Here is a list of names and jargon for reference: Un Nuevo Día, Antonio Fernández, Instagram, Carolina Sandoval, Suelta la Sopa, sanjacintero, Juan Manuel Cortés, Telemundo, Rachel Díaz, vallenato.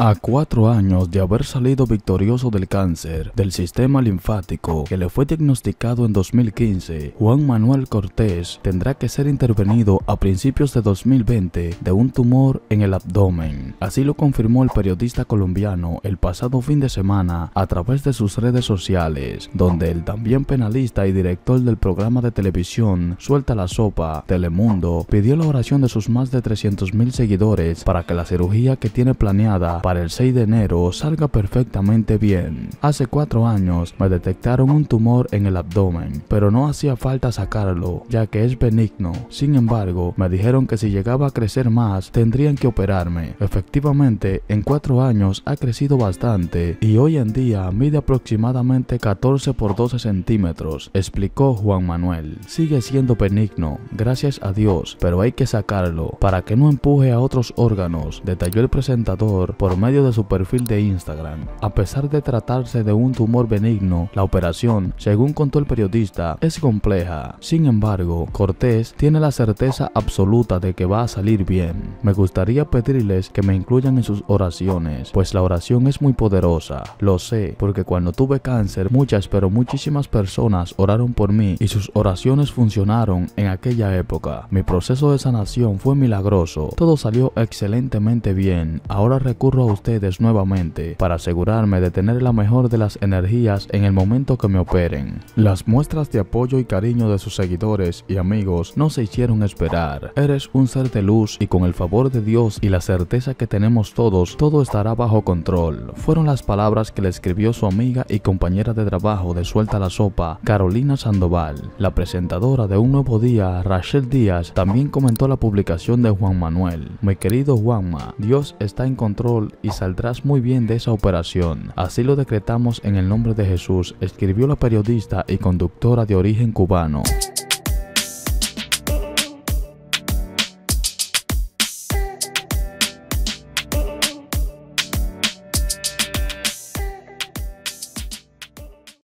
A 4 años de haber salido victorioso del cáncer del sistema linfático que le fue diagnosticado en 2015, Juan Manuel Cortés tendrá que ser intervenido a principios de 2020 de un tumor en el abdomen. Así lo confirmó el periodista colombiano el pasado fin de semana a través de sus redes sociales, donde el también penalista y director del programa de televisión Suelta la Sopa, Telemundo, pidió la oración de sus más de 300.000 seguidores para que la cirugía que tiene planeada para el 6 de enero salga perfectamente bien. Hace 4 años me detectaron un tumor en el abdomen, pero no hacía falta sacarlo, ya que es benigno. Sin embargo, me dijeron que si llegaba a crecer más, tendrían que operarme. Efectivamente, en 4 años ha crecido bastante y hoy en día mide aproximadamente 14 por 12 centímetros, explicó Juan Manuel. Sigue siendo benigno, gracias a Dios, pero hay que sacarlo para que no empuje a otros órganos, detalló el presentador por medio de su perfil de Instagram. A pesar de tratarse de un tumor benigno, la operación, según contó el periodista, es compleja. Sin embargo, Cortés tiene la certeza absoluta de que va a salir bien. Me gustaría pedirles que me incluyan en sus oraciones, pues la oración es muy poderosa. Lo sé, porque cuando tuve cáncer, muchas pero muchísimas personas oraron por mí y sus oraciones funcionaron en aquella época. Mi proceso de sanación fue milagroso. Todo salió excelentemente bien. Ahora recurro a ustedes nuevamente para asegurarme de tener la mejor de las energías en el momento que me operen. Las muestras de apoyo y cariño de sus seguidores y amigos no se hicieron esperar. Eres un ser de luz y con el favor de Dios y la certeza que tenemos todos, todo estará bajo control. Fueron las palabras que le escribió su amiga y compañera de trabajo de Suelta la Sopa, Carolina Sandoval. La presentadora de Un Nuevo Día, Rachel Díaz, también comentó la publicación de Juan Manuel. Mi querido Juanma, Dios está en control y saldrás muy bien de esa operación. Así lo decretamos en el nombre de Jesús, escribió la periodista y conductora de origen cubano.